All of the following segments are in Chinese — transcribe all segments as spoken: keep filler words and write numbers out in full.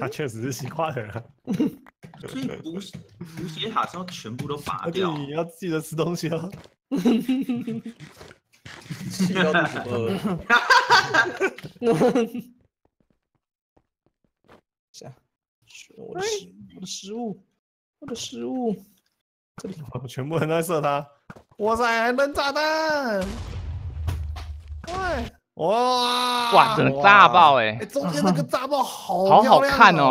他确实是西瓜人啊。所以补补血塔是要全部都拔掉。你要记得吃东西哦。吃到肚子饿了。下，我的食我的食物，我的食物，这里全部人都在射他。哇塞，还扔炸弹！喂。 哇哇，整个炸爆哎、欸欸！中间那个炸爆好、啊、好好看哦，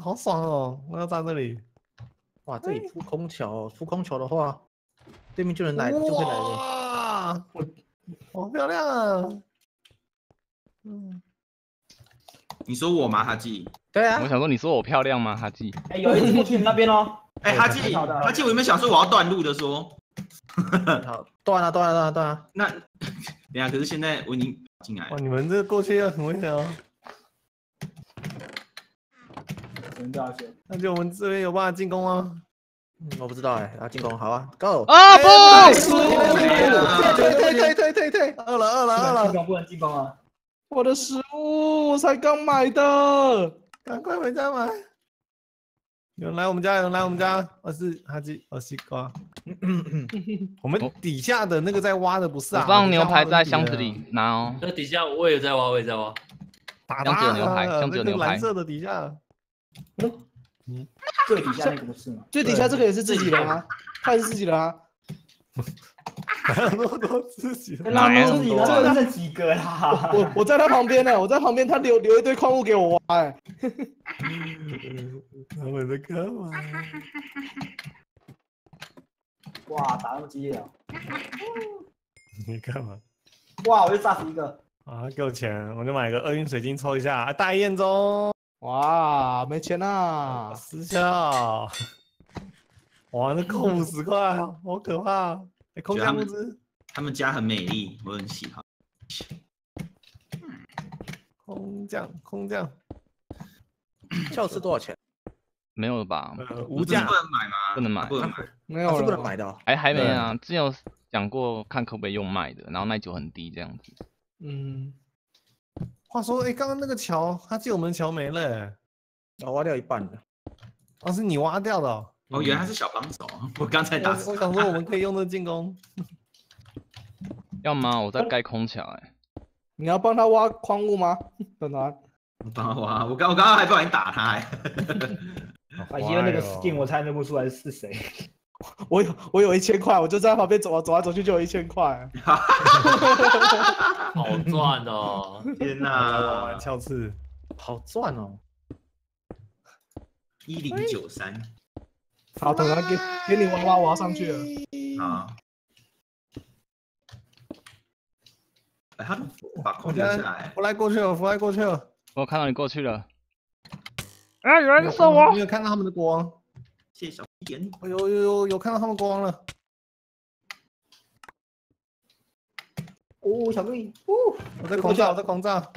好爽哦！我要站这里，哇，这里出空桥，出空桥的话，对面就能来，就会来了。哇，好漂亮啊！嗯，你说我吗，哈记？对啊，我想说你说我漂亮吗，哈记？哎、欸，有一次过去你那边哦。哎、欸，哈记，哈记，我有没有想说我要断路的说？ 好，断了，断了，断了，断了。那等下，可是现在我已经进来了。哇，你们这过去要很危险哦。真的啊，姐。那就我们这边有办法进攻吗？嗯，我不知道哎，要进攻，好啊 ，Go！ 啊不！退退退退退退！饿了饿了饿了！进攻不能进攻啊！我的食物我才刚买的，赶快回家买。有人来我们家，有人来我们家，我是哈基，我西瓜。 我们底下的那个在挖的不是啊，我放牛排在箱子里拿哦。那底下我也在挖，我也在挖。箱子有牛排，箱子有牛排。蓝色的底下，嗯，最底下那个不是吗？最底下这个也是自己的吗？它也是自己的啊。那么多自己的，那么多自己的，这剩几个啦？我我在他旁边呢，我在旁边，他留留一堆矿物给我挖哎。他们在干嘛？ 哇，打那么激烈啊！你干嘛？哇，我又炸死一个！啊，给我钱，我就买个厄运水晶抽一下。啊、大宴中！哇，没钱啊！失效！哇，那扣五十块，好可怕！欸、空降物资，他们家很美丽，我很喜欢。空降，空降，票是多少钱？ 没有了吧？呃，无价不能买吗？不能买，不能买，没有了，不能买的。哎，还没啊，之前有讲过看可不可以用卖的，然后卖酒很低这样子。嗯。话说，哎，刚刚那个桥，他借我们的桥没了，我挖掉一半了。哦，是你挖掉的哦。哦，原来是小帮手，我刚才打。我想说，我们可以用这进攻。要吗？我在盖空桥，哎。你要帮他挖矿物吗？等等。我帮他挖，我刚我刚刚还不小心打他，哎。 啊，因为那个 skin 我猜认不出来是谁。我有我有一千块，我就在旁边走啊走啊走去就有一千块。好赚哦！天哪，翘刺，好赚哦！一零九三。好，等下给给你娃娃，我要上去了。啊。哎，他把空留下来。我来过去了，我来过去了。我看到你过去了。 啊！有人射我！没有看到他们的光，谢小点。有有有有看到他们光了。哦，小队，哦，我在狂炸，我在狂炸。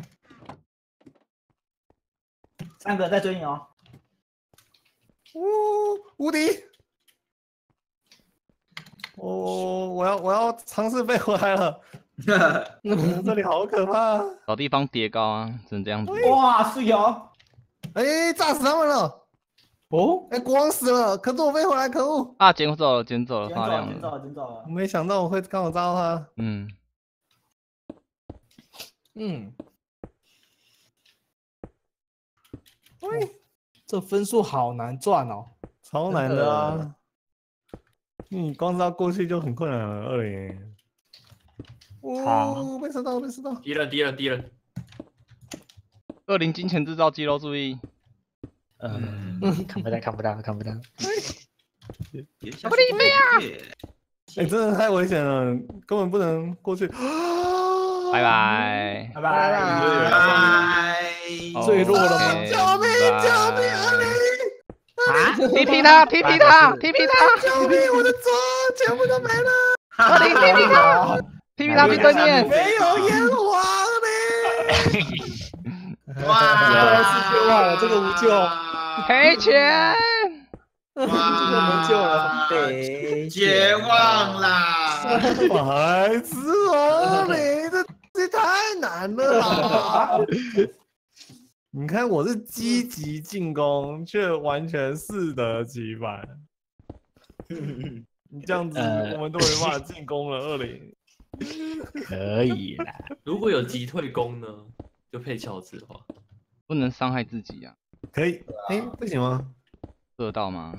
三个在追你哦。哦，无敌！哦，我要我要尝试飞回来了。 这里好可怕！找地方叠高啊，只能这样子。哇，是有。 哎，炸死他们了！哦，哎，国王死了，可是我飞回来，可恶！啊，捡走了，捡走了，发亮了，捡走了，捡走了。我没想到我会刚好炸到他。嗯嗯。喂，这分数好难赚哦，超难的啊！你光是要过去就很困难了，二零。哦，被射到，被射到！敌人，敌人，敌人。 恶灵金钱制造机喽，注意！嗯，看不到，看不到，看不到。不理你啊！哎，真的太危险了，根本不能过去。拜拜，拜拜，拜拜！坠落了吗？救命！救命！恶灵！啊！踢踢他！踢踢他！踢踢他！救命！我的左全部都没了。恶灵踢踢他！踢踢他！面对面没有烟花呢。 哇！是救了，这个无救，赔钱，这个没救了，赔绝望啦！白痴哦，你这这太难了啦！你看我是积极进攻，却完全适得其反。你这样子，我们都没办法进攻了。二零可以啦，如果有急退攻呢，就配乔治的话，不能伤害自己啊。可以，哎、欸，不行吗？射到吗？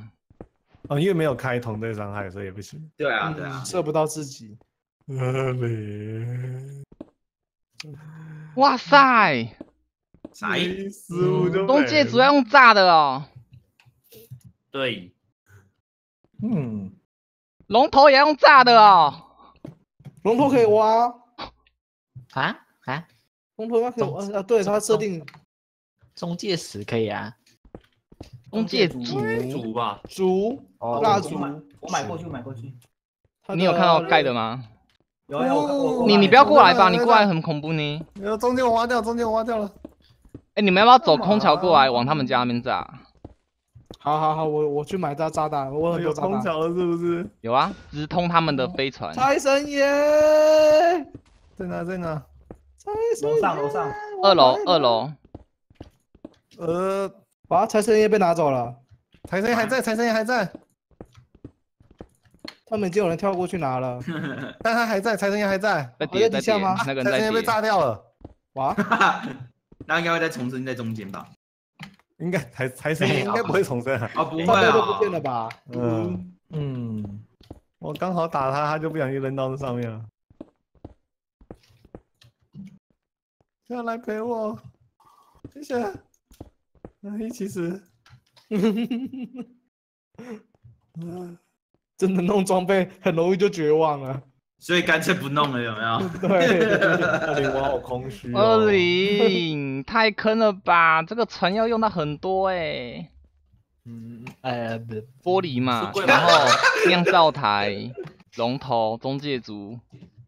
哦，因为没有开同队伤害，所以也不行。对啊，对啊，射不到自己。二零，哇塞！啥意思？中介主要用炸的哦。对。嗯。龙头也用炸的哦。龙头可以挖。啊啊！龙头可以挖啊！对，它设定中介石可以啊。中介竹。竹吧。竹。蜡烛。我买过去，买过去。你有看到盖的吗？有有。你你不要过来吧，你过来很恐怖呢。中间我挖掉，中间我挖掉了。哎、欸，你们要不要走空桥过来，往他们家那边炸？好好好，我我去买炸炸弹，我有空桥了是不是？有啊，直通他们的飞船。财神爷，在哪在哪？财神爷，楼上楼上，二楼二楼。呃，哇，财神爷被拿走了，财神爷还在，财神爷还在。他们已经有人跳过去拿了，但他还在，财神爷还在。在底在底下吗？那个人在底。财神爷被炸掉了。哇！那应该会再重生在中间吧？应该财财神应该不会重生啊！啊，不会啊，都不见了吧？嗯嗯，我刚好打他，他就不小心扔到这上面了。要来陪我，谢谢。啊，一起死！真的弄装备很容易就绝望了。所以干脆不弄了，有没有？对，二零我好空虚、哦。二零太坑了吧！这个船要用到很多哎、欸。嗯，呃，玻璃嘛，然后酿造台、龙头、中介族。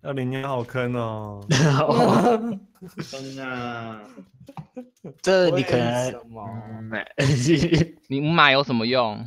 二零你好坑哦！坑啊！这你可能买，你买有什么用？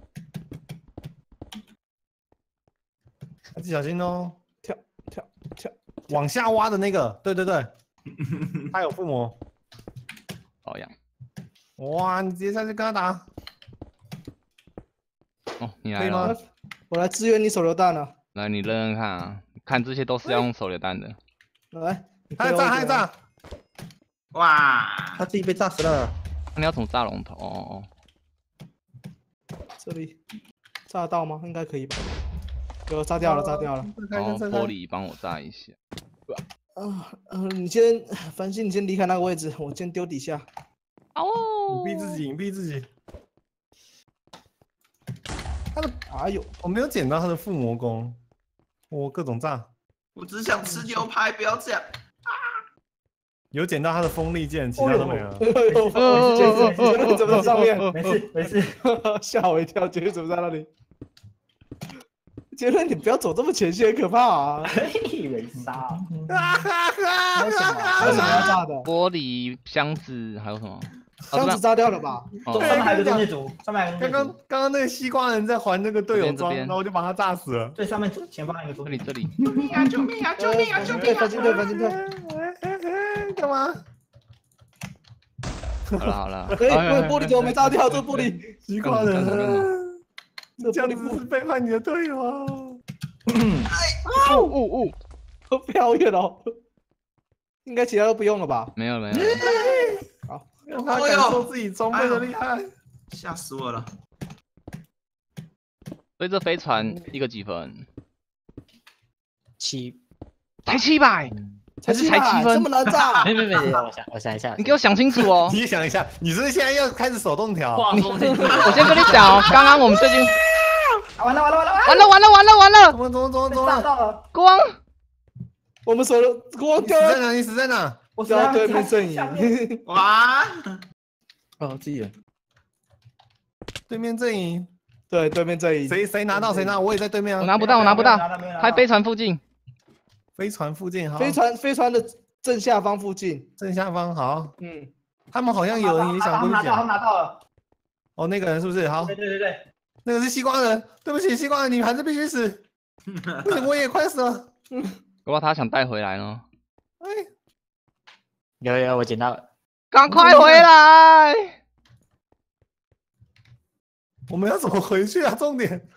自己小心哦，跳跳跳，往下挖的那个，对对对，他有附魔，好呀，哇，你直接下去跟他打，哦，你来了，我来支援你手榴弹了，来你扔扔看啊，看这些都是要用手榴弹的，来，还炸还炸，哇，他自己被炸死了，你要怎么炸龙头？哦哦，这里炸到吗？应该可以吧。我炸掉了，炸掉了。然后玻璃帮我炸一下。啊，嗯，你先，繁星，你先离开那个位置，我先丢底下。哦。隐蔽自己，隐蔽自己。他的，哎呦，我没有捡到他的附魔弓，我各种炸。我只想吃牛排，不要这样。有捡到他的锋利剑，其他都没有。哦怎么上面？没事没事，吓我一跳，杰瑞怎么在那里？杰伦，你不要走这么前线，很可怕啊！没杀啊！还有什么？还有什么要炸的？玻璃箱子还有什么？箱子炸掉了吧？上面还有个中介组，上面还有个中介组。刚刚刚刚那个西瓜人在还那个队友装，然后我就把他炸死了。对，上面前方还有个中介组。这里这里。救命啊！救命啊！救命啊！救命啊！对，翻进对，翻进对。干嘛？好了好了。哎，玻璃怎么没炸掉？这玻璃西瓜人。这样你不是背叛你的队友啊！哎，哦哦哦，好表演哦！应该其他都不用了吧？没有没有。好，让他感受自己装备的厉害。吓死我了！所以这飞船一个几分？七，才七百，才是才七分，这么难炸？没没没，我想我想一下，你给我想清楚哦！你想一下，你是现在要开始手动调？我先跟你讲哦，刚刚我们最近。完了完了完了完了完了完了完了！怎么怎么怎么怎么到了？国王，我们手榴光掉在哪？你死在哪？我死在对面阵营。哇！哦，自己人。对面阵营，对，对面阵营，谁谁拿到谁拿，我也在对面啊。我拿不到，我拿不到，还飞船附近，飞船附近，好，飞船飞船的正下方附近，正下方好，嗯，他们好像有人也想过去讲，他们拿到了，哦，那个人是不是？好，对对对对，那个是西瓜人，对不起，西瓜人，你还是必须死，不行，我也快死了，嗯，我怕他想带回来呢，哎，有有，我捡到了，赶快回来。 我们要怎么回去啊？重点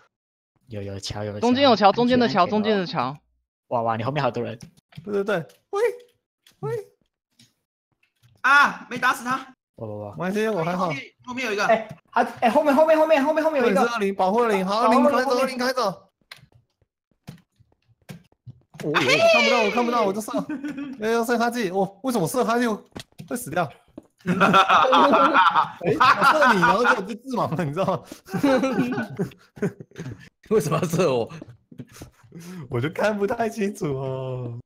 有有桥有中间有桥，中间的桥，中间的桥。哇哇，你后面好多人。对对对，喂喂，啊，没打死他。哇哇哇，没事，我还好。后面有一个，哎，还哎后面后面后面后面后面有一个。二零保护零，好，零开走，零开走。我看不到，我看不到，我就射，要要射他自己。我为什么射他就会死掉？ 哈哈哈！我射你，然后就就自盲了，你知道吗？为什么要射我？我就看不太清楚哦。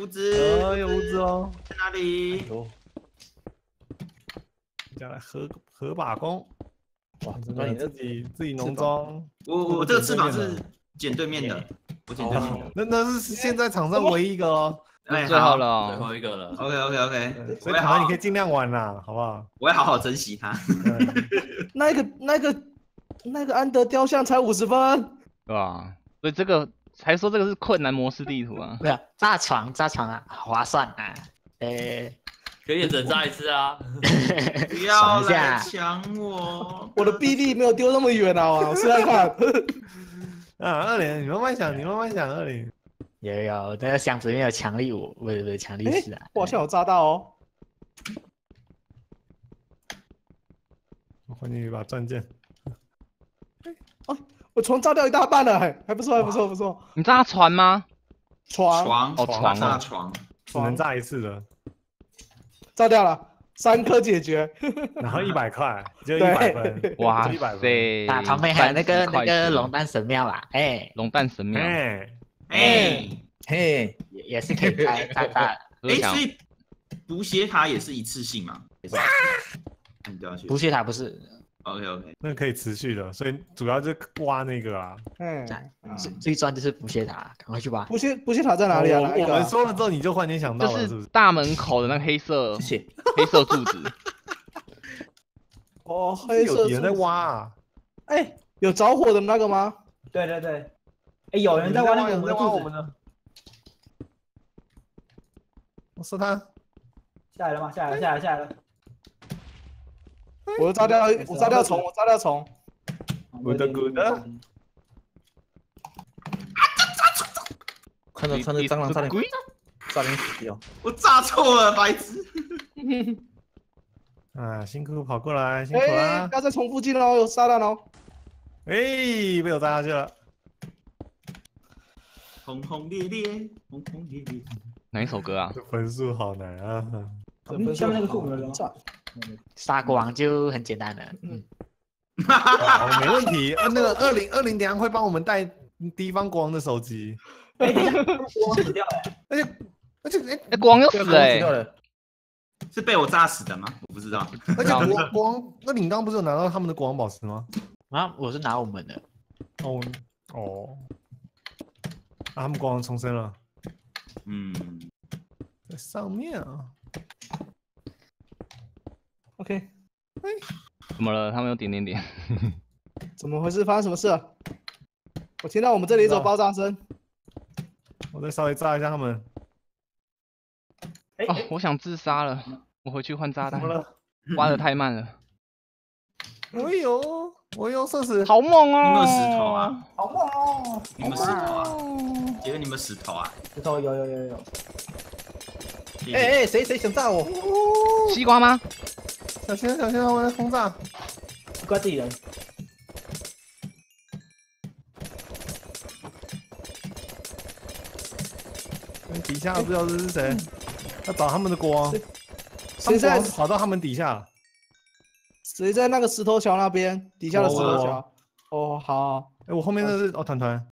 物资，有物资哦，在哪里？大家来合合把弓。哇，真的，你自己自己农庄。我我这个翅膀是捡对面的，我捡对面的。那那是现在场上唯一一个哦。 最后了，最后一个了。OK OK OK， 所以好，你可以尽量玩啦，好不好？我会好好珍惜它。那个、那个、那个安德雕像才五十分，对吧？所以这个才说这个是困难模式地图啊。对啊，炸床炸床啊，划算啊。哎，可以整炸一次啊！不要来抢我，我的臂力没有丢那么远啊！我试试看。啊，二连，你慢慢想，你慢慢想，二连。 有有，那个箱子里面有强力五，不是不是强力四啊！我好像有炸到哦。我还你一把钻剑。哦，我船炸掉一大半了，还还不错，还不错，不错。你炸船吗？船船哦，船炸船，只能炸一次的。炸掉了，三颗解决。然后一百块，就一百分，哇塞！啊，旁边还有那个那个龙蛋神庙啊，哎，龙蛋神庙，哎。 哎，嘿，也也是可以开开开。哎，所以毒血塔也是一次性嘛？你掉下去。毒血塔不是。OK OK， 那可以持续的，所以主要是挖那个啊。嗯，最最赚就是毒血塔，赶快去吧。毒血毒血塔在哪里啊？我们说了之后你就忽然间想到了，是不是？大门口的那黑色黑色柱子。哦，黑色。有人在挖啊？哎，有着火的那个吗？对对对。 哎，有人在挖那个我们的柱子。我射他，下来了吗？下来了，下来了，下来了。我炸掉，我炸掉虫，我炸掉虫。我的哥的。啊！炸虫！看到看到蟑螂，差点差点死掉。我炸错了，白痴。啊，辛苦跑过来，辛苦啦！不要再重复进喽，有炸弹喽。哎，被我炸下去了。 轰轰烈烈，轰轰烈烈。哪一首歌啊？这分数好难啊！下面那个是我们的炸，杀国王就很简单了。嗯，没问题。那个二零二零等下会帮我们带敌方国王的手机。哎，国王死掉了，而且而且哎，国王又死了，是被我炸死的吗？我不知道。而且国国王，那你刚刚不是有拿到他们的国王宝石吗？啊，我是拿我们的。哦哦。 啊、他们国王重生了，嗯，在上面啊。OK， 哎、欸，怎么了？他们有点点点，怎么回事？发生什么事了、啊？我听到我们这里一种爆炸声，我再稍微炸一下他们。哎、欸欸哦，我想自杀了，我回去换炸弹。怎么了？挖的太慢了。我有，我有射死，好猛哦！你们有石头啊？好猛哦！你们石头啊？姐姐，你们石头啊？石头有有有有。哎哎，谁谁想炸我？西瓜吗？小心小心，他们在轰炸。西瓜自己人。底下不知道这是谁，要找他们的国王。谁在跑到他们底下？ 谁在那个石头桥那边？底下的石头桥。哦，好。哎，我后面那是哦，团团。